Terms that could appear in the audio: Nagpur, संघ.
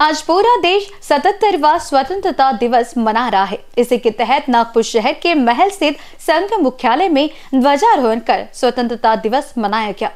आज पूरा देश 77वां स्वतंत्रता दिवस मना रहा है। इसी के तहत नागपुर शहर के महल स्थित संघ मुख्यालय में ध्वजारोहण कर स्वतंत्रता दिवस मनाया गया।